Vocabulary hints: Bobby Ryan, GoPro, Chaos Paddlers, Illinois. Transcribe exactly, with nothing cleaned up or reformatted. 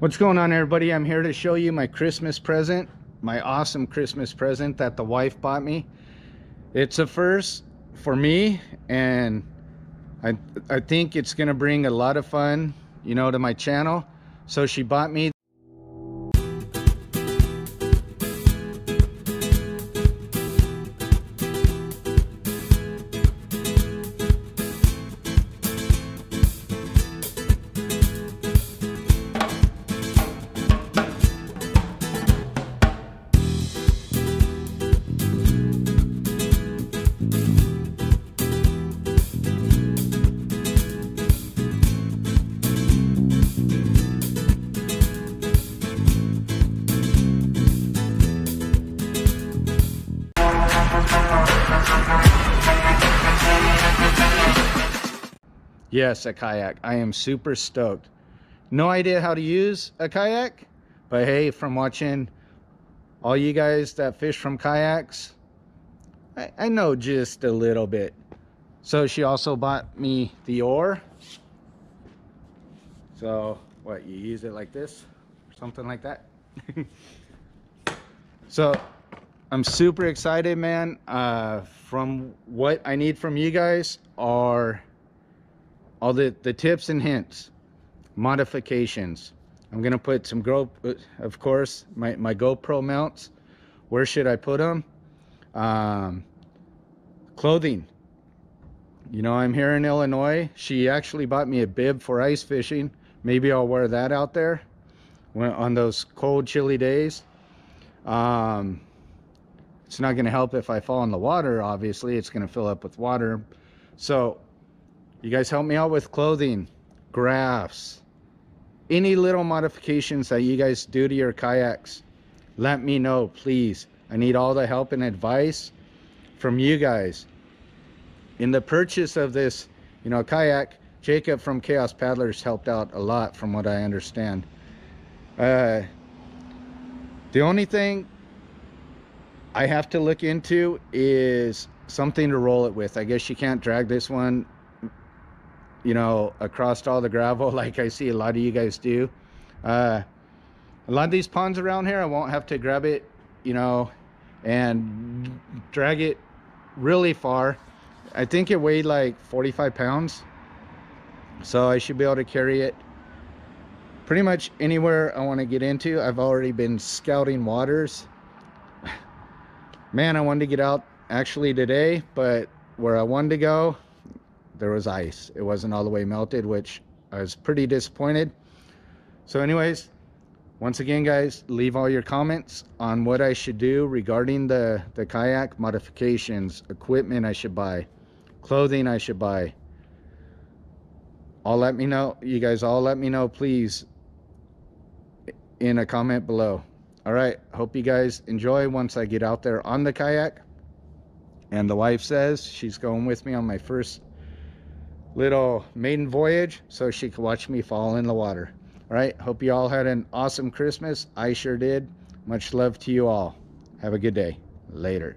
What's going on, everybody? I'm here to show you my Christmas present, my awesome Christmas present that the wife bought me. It's a first for me, and I, I think it's gonna bring a lot of fun, you know, to my channel. So she bought me Yes, a kayak. I am super stoked. No idea how to use a kayak, but hey, from watching all you guys that fish from kayaks, I, I know just a little bit. So she also bought me the oar. So what, you use it like this or something like that? So I'm super excited, man. Uh, from what I need from you guys are all the, the tips and hints, modifications. I'm gonna put some, Go, of course, my, my GoPro mounts. Where should I put them? Um, clothing. You know, I'm here in Illinois. She actually bought me a bib for ice fishing. Maybe I'll wear that out there when, on those cold, chilly days. Um, it's not gonna help if I fall in the water, obviously. It's gonna fill up with water. So, you guys help me out with clothing, graphs, any little modifications that you guys do to your kayaks. Let me know, please. I need all the help and advice from you guys. In the purchase of this, you know, kayak, Jacob from Chaos Paddlers helped out a lot from what I understand. Uh, the only thing I have to look into is something to roll it with. I guess you can't drag this one, you know, across all the gravel like I see a lot of you guys do. Uh, a lot of these ponds around here, I won't have to grab it, you know, and drag it really far. I think it weighed like forty-five pounds, so I should be able to carry it pretty much anywhere I want to get into. I've already been scouting waters. Man, I wanted to get out actually today, but where I wanted to go, there was ice. It wasn't all the way melted, which I was pretty disappointed. So anyways, once again, guys, leave all your comments on what I should do regarding the, the kayak modifications, equipment I should buy, clothing I should buy. All let me know. You guys all let me know, please, in a comment below. All right. Hope you guys enjoy once I get out there on the kayak. And the wife says she's going with me on my first little maiden voyage so she could watch me fall in the water. All right, hope you all had an awesome Christmas. I sure did. Much love to you all. Have a good day. Later.